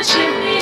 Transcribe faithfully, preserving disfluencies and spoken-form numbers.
Chimney.